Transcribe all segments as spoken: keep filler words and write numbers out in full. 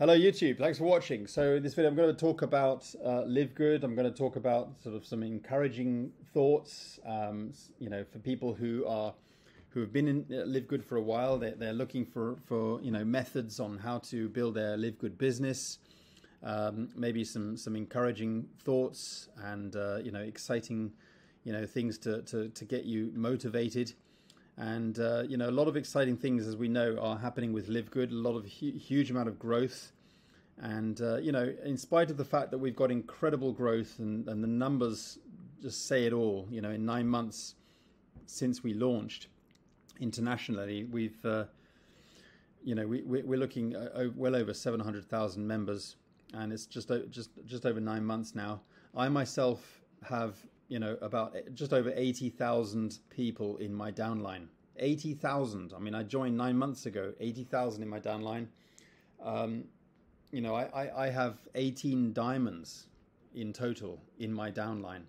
Hello YouTube, thanks for watching. So in this video I'm going to talk about uh, LiveGood. I'm going to talk about sort of some encouraging thoughts, um, you know, for people who are who have been in LiveGood for a while. They're, they're looking for, for, you know, methods on how to build their LiveGood business. Um, maybe some some encouraging thoughts and uh, you know, exciting, you know, things to to, to get you motivated. And, uh, you know, a lot of exciting things, as we know, are happening with LiveGood, a lot of hu huge amount of growth. And, uh, you know, in spite of the fact that we've got incredible growth and, and the numbers just say it all, you know, in nine months since we launched internationally, we've, uh, you know, we, we're looking at well over seven hundred thousand members, and it's just, just, just over nine months now. I myself have, you know, about just over eighty thousand people in my downline. eighty thousand. I mean, I joined nine months ago, eighty thousand in my downline. Um, you know, I, I, I have eighteen diamonds in total in my downline.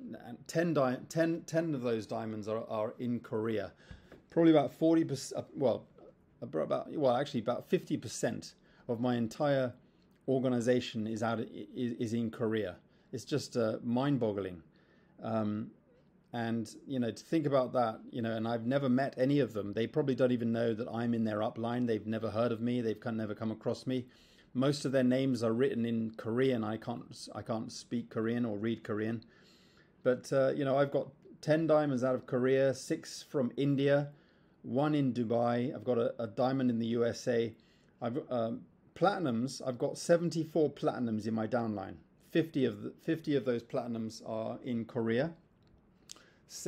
And ten, di ten, ten of those diamonds are, are in Korea. Probably about forty percent, well, about, well, actually about fifty percent of my entire organization is, out, is, is in Korea. It's just uh, mind-boggling. Um, and, you know, to think about that, you know, and I've never met any of them. They probably don't even know that I'm in their upline. They've never heard of me. They've never come across me. Most of their names are written in Korean. I can't, I can't speak Korean or read Korean. But, uh, you know, I've got ten diamonds out of Korea, six from India, one in Dubai. I've got a, a diamond in the U S A. I've um, platinums. I've got seventy-four platinums in my downline. fifty of the, fifty of those platinums are in Korea,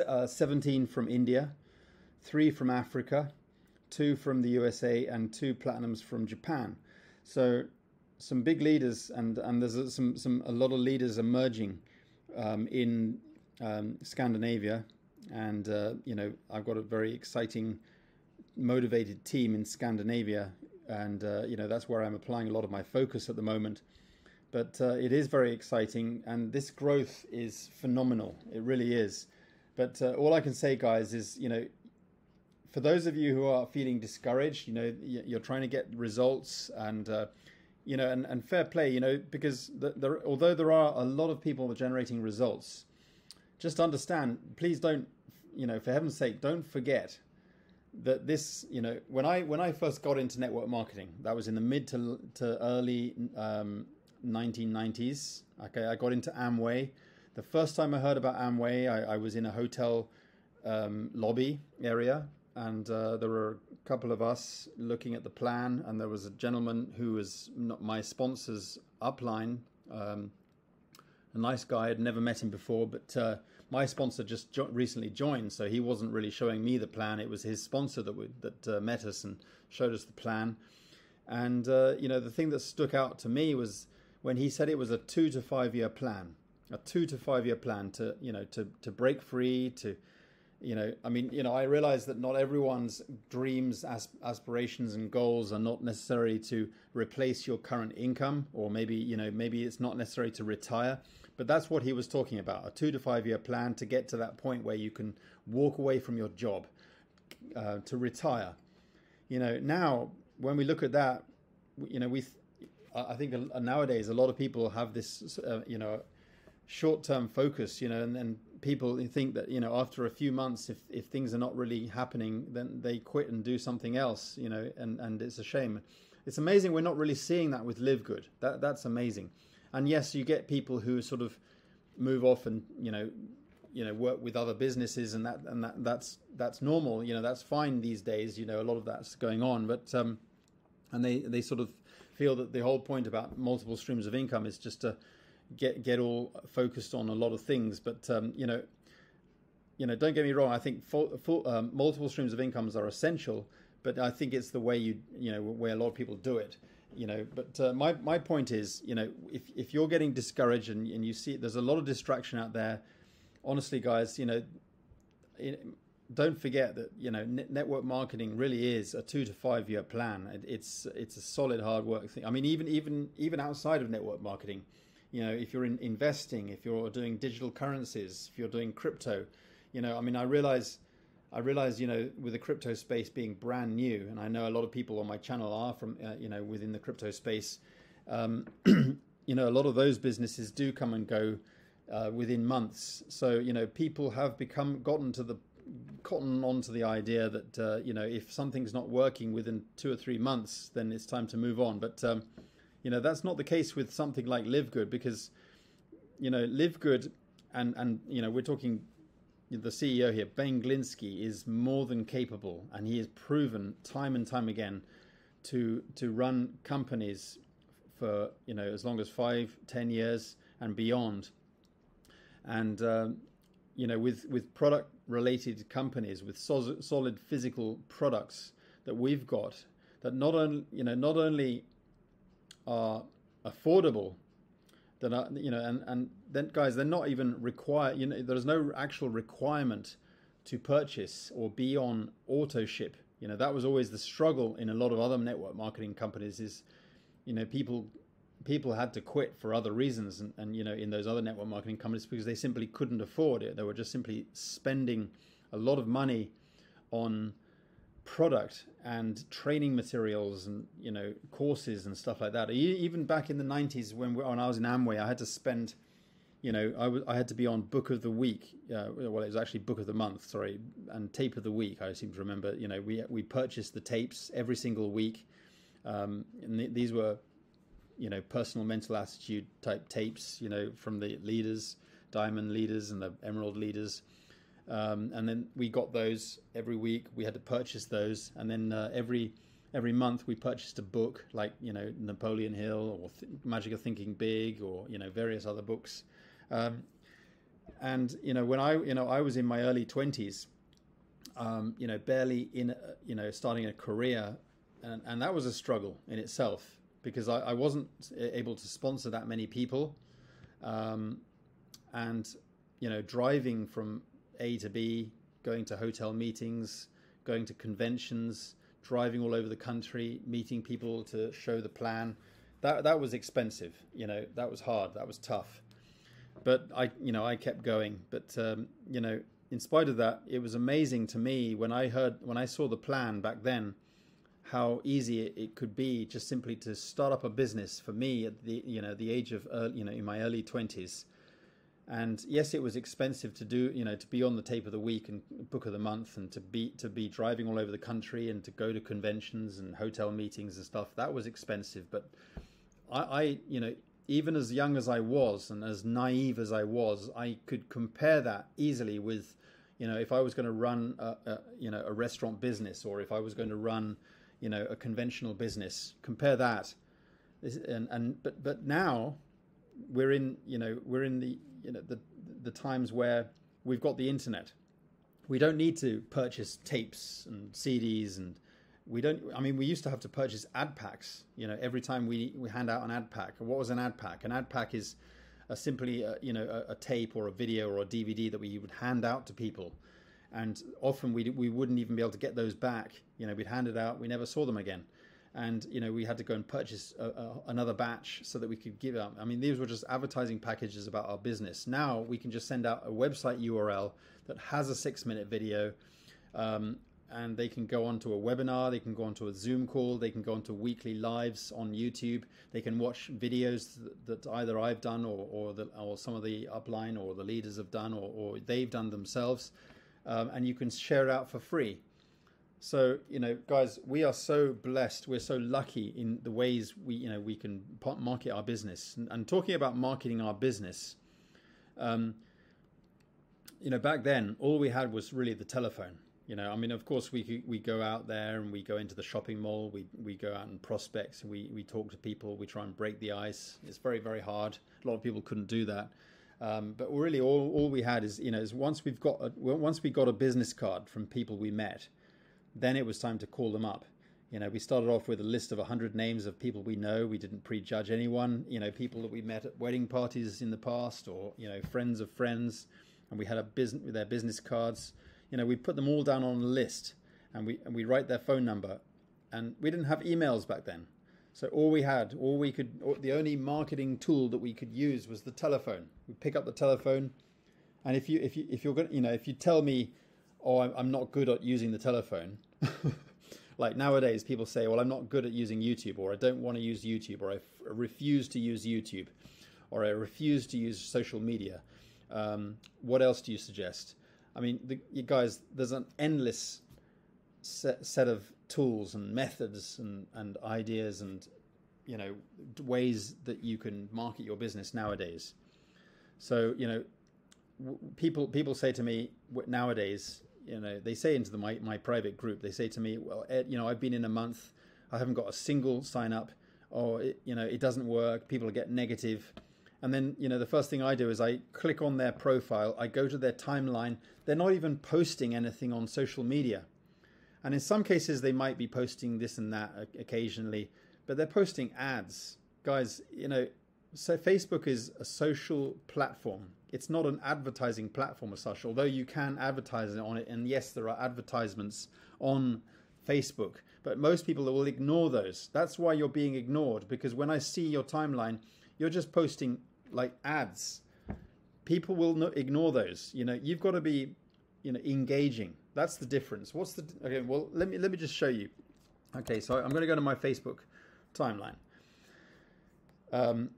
uh, seventeen from India, three from Africa, two from the U S A, and two platinums from Japan. So some big leaders, and and there's some some a lot of leaders emerging um, in um, Scandinavia, and uh, you know, I've got a very exciting, motivated team in Scandinavia, and uh, you know, that's where I'm applying a lot of my focus at the moment. But uh, it is very exciting, and this growth is phenomenal. It really is. But uh, all I can say, guys, is, you know, for those of you who are feeling discouraged, you know, you're trying to get results, and uh, you know, and, and fair play, you know, because the, the, although there are a lot of people generating results, just understand, please don't, you know, for heaven's sake, don't forget that this, you know, when I when I first got into network marketing, that was in the mid to to early. Um, nineteen nineties. Okay, I got into Amway. The first time I heard about Amway, I, I was in a hotel um, lobby area, and uh, there were a couple of us looking at the plan, and there was a gentleman who was not my sponsor's upline, um, a nice guy. I'd never met him before, but uh, my sponsor just jo recently joined, so he wasn't really showing me the plan. It was his sponsor that we, that uh, met us and showed us the plan. And uh, you know, the thing that stuck out to me was when he said it was a two to five year plan, a two to five year plan to, you know, to, to break free, to, you know, I mean, you know, I realize that not everyone's dreams, aspirations and goals are not necessary to replace your current income, or maybe, you know, maybe it's not necessary to retire, but that's what he was talking about. A two to five year plan to get to that point where you can walk away from your job, uh, to retire. You know, now when we look at that, you know, we, I think nowadays a lot of people have this, uh, you know, short-term focus, you know, and, and people think that, you know, after a few months, if, if things are not really happening, then they quit and do something else, you know, and, and it's a shame. It's amazing we're not really seeing that with LiveGood. That, that's amazing. And yes, you get people who sort of move off and, you know, you know, work with other businesses, and that and that that's that's normal. You know, that's fine these days. You know, a lot of that's going on, but um, and they they sort of feel that the whole point about multiple streams of income is just to get get all focused on a lot of things. But um, you know, you know, don't get me wrong. I think full, full, um, multiple streams of incomes are essential, but I think it's the way you you know where a lot of people do it. You know, but uh, my my point is, you know, if if you're getting discouraged and, and you see there's a lot of distraction out there, honestly, guys, you know, don't forget that, you know, network marketing really is a two to five year plan. It's it's a solid hard work thing. I mean, even even even outside of network marketing, you know, if you're in investing, if you're doing digital currencies, if you're doing crypto, you know, I mean, I realize I realized, you know, with the crypto space being brand new, and I know a lot of people on my channel are from, uh, you know, within the crypto space, um, you know, a lot of those businesses do come and go uh, within months. So, you know, people have become gotten to the cotton onto the idea that, uh, you know, if something's not working within two or three months, then it's time to move on. But, um, you know, that's not the case with something like LiveGood, because, you know, LiveGood and, and, you know, we're talking the C E O here, Ben Glinski, is more than capable, and he has proven time and time again to to run companies for, you know, as long as five, ten years and beyond. And, um, you know, with, with product-related companies, with so solid physical products that we've got, that not only, you know, not only are affordable, that are, you know, and, and then, guys, they're not even required, you know, there's no actual requirement to purchase or be on auto ship. You know, that was always the struggle in a lot of other network marketing companies is, you know, people people had to quit for other reasons. And, and, you know, in those other network marketing companies, because they simply couldn't afford it. They were just simply spending a lot of money on product and training materials and, you know, courses and stuff like that. Even back in the nineties, when, we, when I was in Amway, I had to spend, you know, I, w I had to be on Book of the Week. Uh, well, it was actually Book of the Month, sorry, and Tape of the Week. I seem to remember, you know, we, we purchased the tapes every single week. Um, and th these were, you know, personal mental attitude type tapes, you know, from the leaders, diamond leaders and the emerald leaders. Um, and then we got those every week. We had to purchase those. And then uh, every every month we purchased a book like, you know, Napoleon Hill or Th Magic of Thinking Big or, you know, various other books. Um, and, you know, when I, you know, I was in my early twenties, um, you know, barely in, uh, you know, starting a career. And, and that was a struggle in itself because I, I wasn't able to sponsor that many people. Um, and, you know, driving from A to B, going to hotel meetings, going to conventions, driving all over the country, meeting people to show the plan. That, that was expensive. You know, that was hard. That was tough. But I, you know, I kept going. But, um, you know, in spite of that, it was amazing to me when I heard, when I saw the plan back then, how easy it could be just simply to start up a business for me at the, you know, the age of, uh, you know, in my early twenties. And yes, it was expensive to do, you know, to be on the Tape of the Week and Book of the Month and to be, to be driving all over the country and to go to conventions and hotel meetings and stuff. That was expensive. But I, I you know, even as young as I was and as naive as I was, I could compare that easily with, you know, if I was going to run, a, a, you know, a restaurant business, or if I was going to run, you know, a conventional business, compare that. And, and, but, but now we're in, you know, we're in the, you know, the, the times where we've got the internet. We don't need to purchase tapes and C Ds, and we don't, I mean, we used to have to purchase ad packs, you know, every time we, we hand out an ad pack. What was an ad pack? An ad pack is a simply, a, you know, a, a tape or a video or a D V D that we would hand out to people. And often we, we wouldn't even be able to get those back. You know, we'd hand it out. We never saw them again. And, you know, we had to go and purchase a, a, another batch so that we could give out. I mean, these were just advertising packages about our business. Now we can just send out a website U R L that has a six minute video, um, and they can go onto a webinar. They can go onto a Zoom call. They can go onto weekly lives on YouTube. They can watch videos that, that either I've done or, or, the, or some of the upline or the leaders have done, or, or they've done themselves. Um, and you can share it out for free. So, you know, guys, we are so blessed. We're so lucky in the ways we, you know, we can market our business. And, and talking about marketing our business, um, you know, back then, all we had was really the telephone. You know, I mean, of course, we we go out there and we go into the shopping mall. We, we go out and prospect. We, we talk to people. We try and break the ice. It's very, very hard. A lot of people couldn't do that. Um, but really, all, all we had is, you know, is once we've got a, once we got a business card from people we met, then it was time to call them up. You know, we started off with a list of a hundred names of people we know. We didn't prejudge anyone. You know, people that we met at wedding parties in the past, or, you know, friends of friends, and we had a business with their business cards. You know, we put them all down on a list, and we and we write their phone number. And we didn't have emails back then, so all we had, all we could, all, the only marketing tool that we could use was the telephone. We pick up the telephone, and if you if you if you're gonna, you know, if you tell me, oh, I'm not good at using the telephone. Like nowadays, people say, well, I'm not good at using YouTube, or I don't want to use YouTube, or I refuse to use YouTube, or I refuse to use social media. Um, what else do you suggest? I mean, the, you guys, there's an endless set, set of tools and methods and, and ideas and, you know, ways that you can market your business nowadays. So, you know, w people people say to me nowadays, you know, they say into the, my, my private group, they say to me, well, Ed, you know, I've been in a month, I haven't got a single sign up, or, it, you know, it doesn't work, people get negative. And then, you know, the first thing I do is I click on their profile, I go to their timeline, they're not even posting anything on social media. And in some cases, they might be posting this and that occasionally, but they're posting ads. Guys, you know, so Facebook is a social platform. It's not an advertising platform as such, although you can advertise on it. And yes, there are advertisements on Facebook, but most people will ignore those. That's why you're being ignored, because when I see your timeline, you're just posting like ads. People will not ignore those. You know, you've got to be, you know, engaging. That's the difference. What's the, okay, well, let me, let me just show you. Okay, so I'm going to go to my Facebook timeline. Um,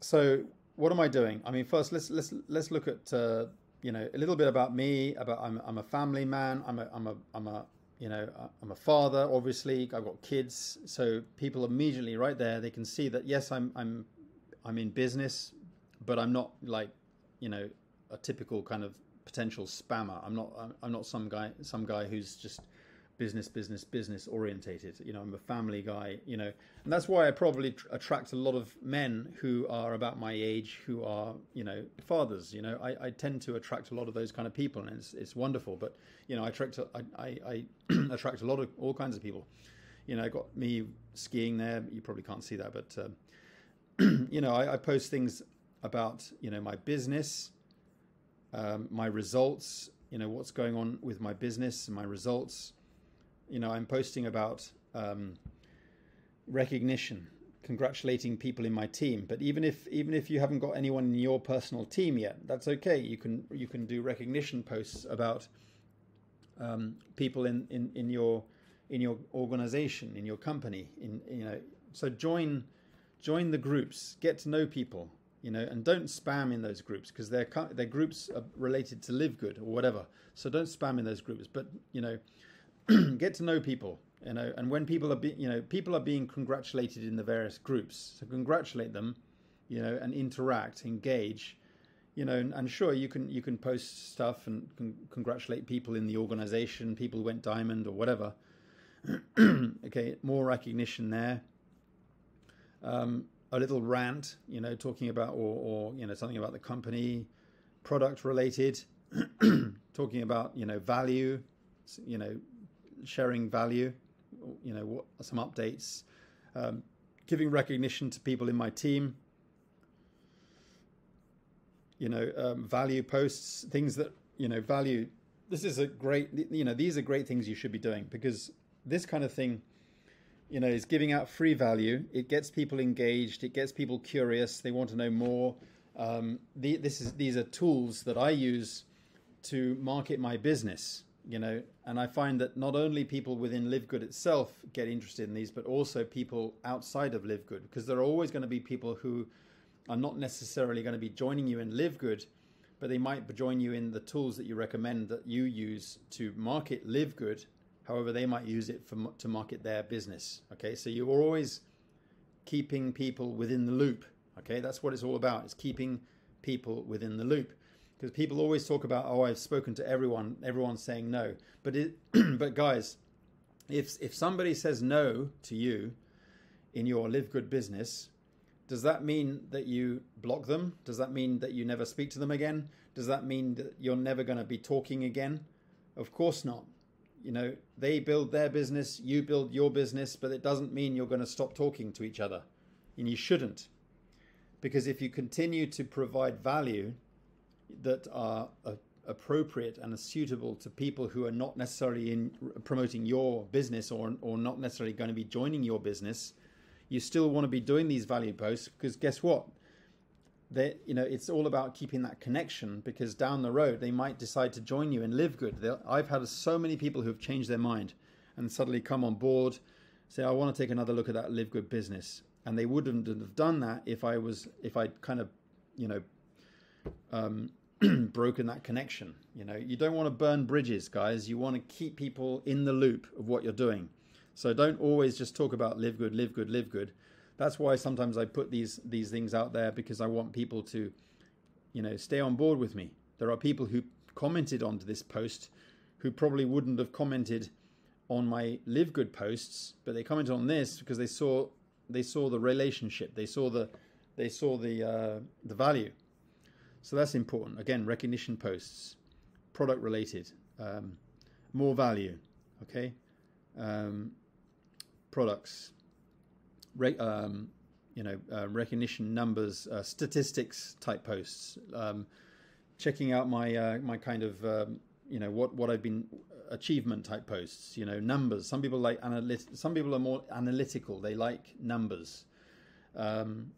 so what am I doing? I mean, first let's let's let's look at uh, you know, a little bit about me. About I'm I'm a family man. I'm a I'm a I'm a you know I'm a father. Obviously, I've got kids. So people immediately right there, they can see that yes, I'm I'm I'm in business, but I'm not like, you know, a typical kind of potential spammer. I'm not I'm not some guy some guy who's just business, business, business orientated. You know, I'm a family guy, you know, and that's why I probably tr attract a lot of men who are about my age, who are, you know, fathers. You know, I, I tend to attract a lot of those kind of people, and it's, it's wonderful. But, you know, I attract, I, I, I attract a lot of all kinds of people. You know, I got me skiing there. You probably can't see that, but, um, you know, I, I post things about, you know, my business, um, my results, you know, what's going on with my business and my results. You know, I'm posting about um, recognition, congratulating people in my team. But even if even if you haven't got anyone in your personal team yet, that's okay. You can you can do recognition posts about um, people in, in in your in your organization, in your company. In you know, so join join the groups, get to know people. You know, and don't spam in those groups, because they're they're groups are related to LiveGood or whatever. So don't spam in those groups. But you know. Get to know people, you know, and when people are being, you know, people are being congratulated in the various groups. So congratulate them, you know, and interact, engage, you know, and, and sure, you can, you can post stuff and con congratulate people in the organization, people who went diamond or whatever. Okay. More recognition there. Um, a little rant, you know, talking about, or, or, you know, something about the company, product related, talking about, you know, value, you know, sharing value, you know, what, some updates, um, giving recognition to people in my team, you know, um, value posts, things that, you know, value. This is a great, you know, these are great things you should be doing, because this kind of thing, you know, is giving out free value. It gets people engaged. It gets people curious. They want to know more. Um, the, this is, these are tools that I use to market my business. You know, and I find that not only people within LiveGood itself get interested in these, but also people outside of LiveGood, because there are always going to be people who are not necessarily going to be joining you in LiveGood, but they might join you in the tools that you recommend that you use to market LiveGood. However, they might use it for, to market their business. Okay, so you're always keeping people within the loop. Okay, that's what it's all about. It's keeping people within the loop. Because people always talk about, oh, I've spoken to everyone, everyone's saying no. But it, but guys, if if somebody says no to you in your LiveGood business, does that mean that you block them? Does that mean that you never speak to them again? Does that mean that you're never going to be talking again? Of course not. You know, they build their business, you build your business, but it doesn't mean you're going to stop talking to each other. And you shouldn't. Because if you continue to provide value that are uh, appropriate and suitable to people who are not necessarily in promoting your business, or, or not necessarily going to be joining your business, you still want to be doing these value posts, because guess what? They, you know, it's all about keeping that connection, because down the road they might decide to join you in LiveGood. They'll, I've had so many people who've changed their mind and suddenly come on board, say, I want to take another look at that LiveGood business, and they wouldn't have done that if I was, if I'd kind of, you know, um, broken that connection. You know, you don't want to burn bridges, guys. You want to keep people in the loop of what you're doing. So don't always just talk about LiveGood, LiveGood, LiveGood. That's why sometimes I put these these things out there, because I want people to, you know, stay on board with me. There are people who commented onto this post who probably wouldn't have commented on my LiveGood posts, but they commented on this because they saw they saw the relationship, they saw the they saw the uh, the value. So that's important. Again, recognition posts, product related, um, more value, okay, um, products. Um, you know, uh, recognition numbers, uh, statistics type posts, um, checking out my uh, my kind of um, you know what what I've been achievement type posts. You know, numbers. Some people like analytical. Some people are more analytical. They like numbers. Um,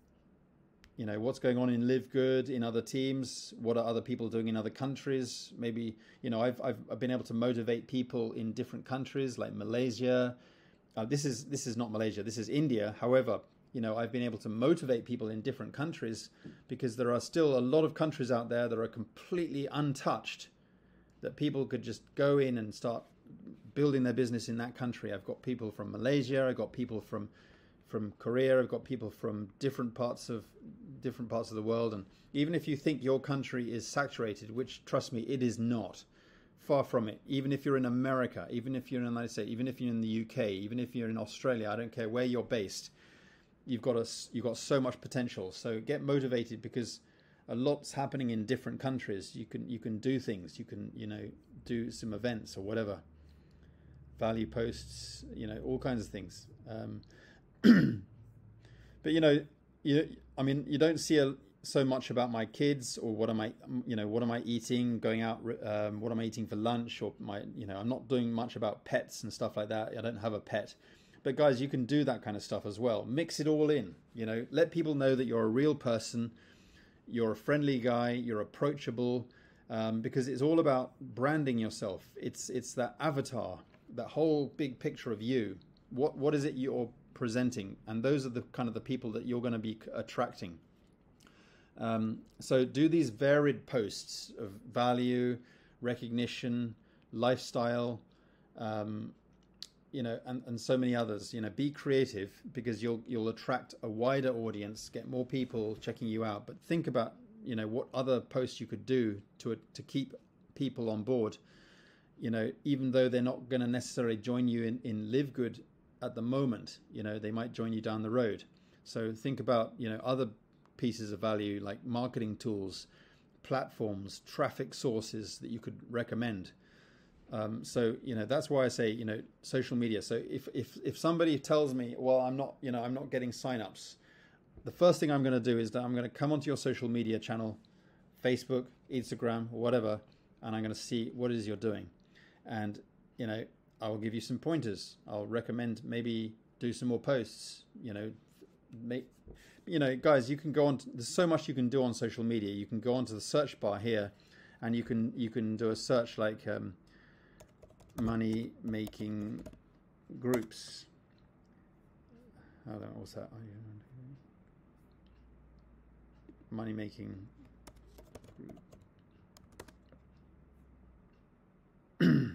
you know, what's going on in LiveGood, in other teams. What are other people doing in other countries? Maybe, you know, I've I've, I've been able to motivate people in different countries like Malaysia. Uh, this is this is not Malaysia. This is India. However, you know, I've been able to motivate people in different countries, because there are still a lot of countries out there that are completely untouched, that people could just go in and start building their business in that country. I've got people from Malaysia. I've got people from from Korea. I've got people from different parts of different parts of the world. And even if you think your country is saturated, which, trust me, it is not. Far from it. Even if you're in America, even if you're in the United States, even if you're in the U K, even if you're in Australia, I don't care where you're based, you've got a, you've got so much potential. So get motivated, because a lot's happening in different countries. You can you can do things. You can, you know, do some events or whatever. Value posts, you know, all kinds of things. Um, but you know, you I mean, you don't see a. so much about my kids, or what am I, you know, what am I eating, going out, um, what am I eating for lunch, or my, you know, I'm not doing much about pets and stuff like that. I don't have a pet, but guys, you can do that kind of stuff as well. Mix it all in, you know, let people know that you're a real person, you're a friendly guy, you're approachable, um, because it's all about branding yourself. It's, it's that avatar, that whole big picture of you. What, what is it you're presenting? And those are the kind of the people that you're going to be attracting. Um, so do these varied posts of value, recognition, lifestyle, um, you know, and, and so many others. You know, be creative, because you'll you'll attract a wider audience, get more people checking you out. But think about, you know, what other posts you could do to to keep people on board. You know, even though they're not going to necessarily join you in in LiveGood at the moment, you know, they might join you down the road. So think about, you know, other pieces of value, like marketing tools, platforms, traffic sources that you could recommend. Um, so, you know, that's why I say, you know, social media. So if, if, if somebody tells me, well, I'm not, you know, I'm not getting signups, the first thing I'm going to do is that I'm going to come onto your social media channel, Facebook, Instagram, whatever, and I'm going to see what it is you're doing. And, you know, I'll give you some pointers. I'll recommend, maybe do some more posts, you know, Make, you know, guys, you can go on to, there's so much you can do on social media. You can go onto the search bar here, and you can you can do a search like um, money making groups. I don't know, what's that? Money making group.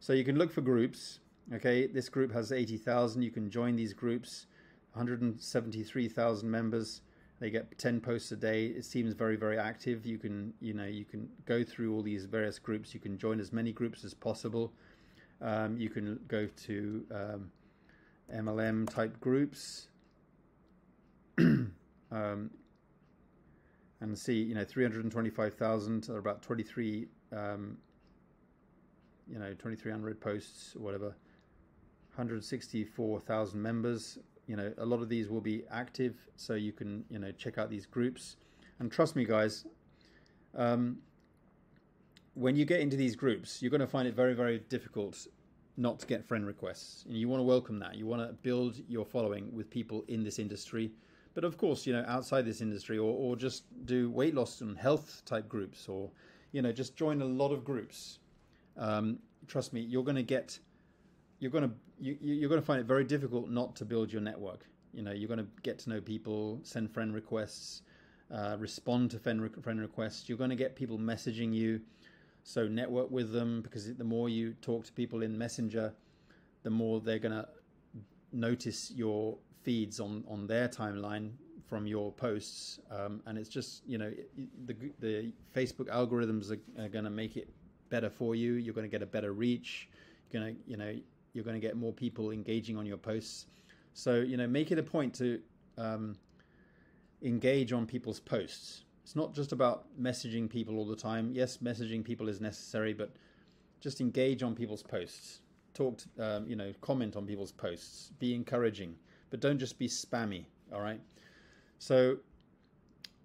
So you can look for groups. Okay, this group has eighty thousand. You can join these groups. one hundred seventy-three thousand members. They get ten posts a day. It seems very, very active. You can, you know, you can go through all these various groups. You can join as many groups as possible. Um, you can go to um, M L M type groups um, and see, you know, three hundred twenty-five thousand, or about twenty-three, um, you know, twenty-three hundred posts or whatever. one hundred sixty-four thousand members. You know, a lot of these will be active, so you can, you know, check out these groups. And trust me, guys, um, when you get into these groups, you're going to find it very, very difficult not to get friend requests. And you want to welcome that. You want to build your following with people in this industry, But of course, you know, outside this industry, or, or just do weight loss and health type groups, or, you know, just join a lot of groups. Um, trust me, you're going to get, you're going to, you, you're going to find it very difficult not to build your network. You know, you're going to get to know people, send friend requests, uh, respond to friend, re friend requests. You're going to get people messaging you. So network with them, because the more you talk to people in Messenger, the more they're going to notice your feeds on, on their timeline from your posts. Um, and it's just, you know, the, the Facebook algorithms are, are going to make it better for you. You're going to get a better reach. You're going to, you know, you're going to get more people engaging on your posts. So, you know, make it a point to um, engage on people's posts. It's not just about messaging people all the time. Yes, messaging people is necessary, but just engage on people's posts. Talk, to, um, you know, comment on people's posts. Be encouraging, but don't just be spammy. All right. So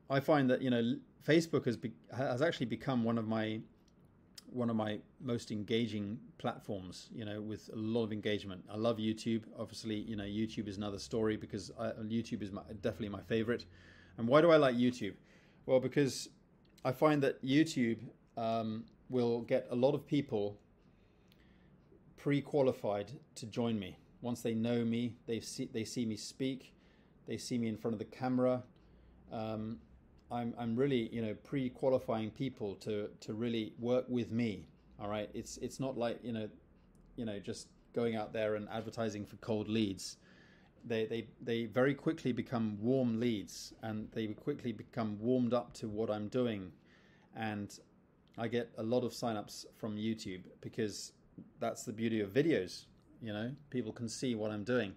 I find that, you know, Facebook has be, has actually become one of my one of my most engaging platforms. You know, with a lot of engagement. I love YouTube. Obviously, you know, YouTube is another story, because I, YouTube is my, definitely my favorite. And why do I like YouTube? Well, because I find that YouTube um, will get a lot of people pre-qualified to join me. Once they know me, they see they see me speak, they see me in front of the camera. Um, I'm I'm really, you know, pre-qualifying people to to really work with me. All right, it's it's not like, you know, you know, just going out there and advertising for cold leads. They they they very quickly become warm leads, and they quickly become warmed up to what I'm doing, and I get a lot of signups from YouTube, because that's the beauty of videos. You know, people can see what I'm doing.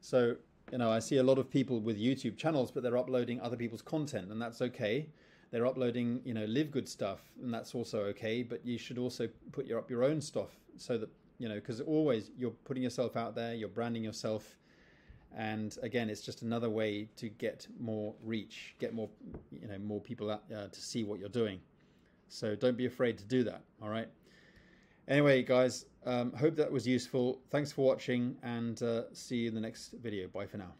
So, you know, I see a lot of people with YouTube channels, but they're uploading other people's content, and that's okay. They're uploading, you know, LiveGood stuff, and that's also okay. But you should also put your up your own stuff, so that, you know, because always you're putting yourself out there, you're branding yourself, and again, it's just another way to get more reach, get more, you know, more people out, uh, to see what you're doing. So don't be afraid to do that. All right. Anyway, guys, um, hope that was useful. Thanks for watching, and uh, see you in the next video. Bye for now.